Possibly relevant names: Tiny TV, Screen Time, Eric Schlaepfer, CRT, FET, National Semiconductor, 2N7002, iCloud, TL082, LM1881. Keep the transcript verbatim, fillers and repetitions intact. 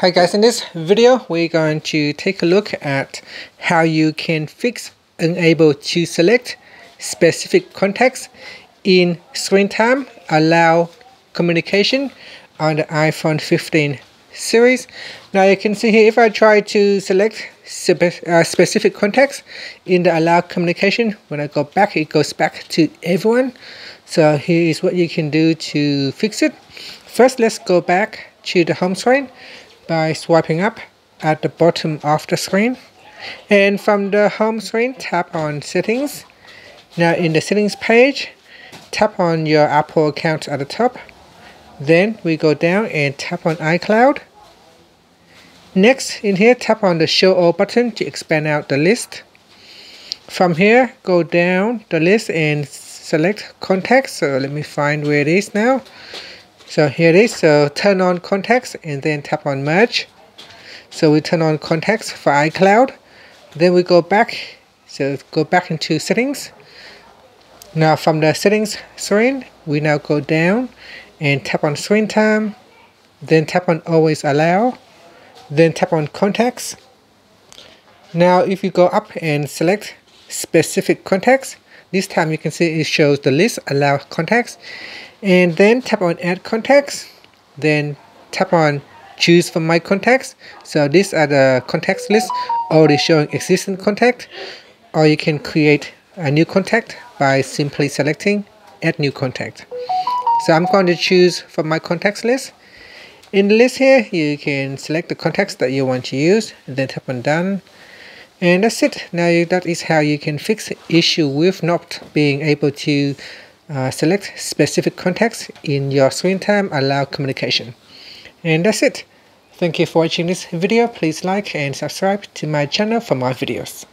Hi guys, in this video we're going to take a look at how you can fix unable to select specific contacts in Screen Time allow communication on the iPhone fifteen series. Now you can see here, if I try to select spe uh, specific contacts in the allow communication, when I go back it goes back to everyone. So here is what you can do to fix it. First, let's go back to the home screen by swiping up at the bottom of the screen, and from the home screen tap on settings. Now in the settings page, tap on your Apple account at the top, then we go down and tap on iCloud. Next, in here tap on the show all button to expand out the list. From here go down the list and select contacts. So let me find where it is now. So here it is. So turn on contacts and then tap on merge. So we turn on contacts for iCloud. Then we go back. So go back into settings. Now from the settings screen, we now go down and tap on Screen Time. Then tap on always allow. Then tap on contacts. Now if you go up and select specific contacts, this time you can see it shows the list allow contacts. And then tap on add contacts, then tap on choose from my contacts. So these are the contacts list already showing existing contact, or you can create a new contact by simply selecting add new contact. So I'm going to choose from my contacts list. In the list here you can select the contacts that you want to use and then tap on done. And that's it. Now you, that is how you can fix the issue with not being able to Uh, select specific contacts in your Screen Time allow communication. And that's it. Thank you for watching this video. Please like and subscribe to my channel for more videos.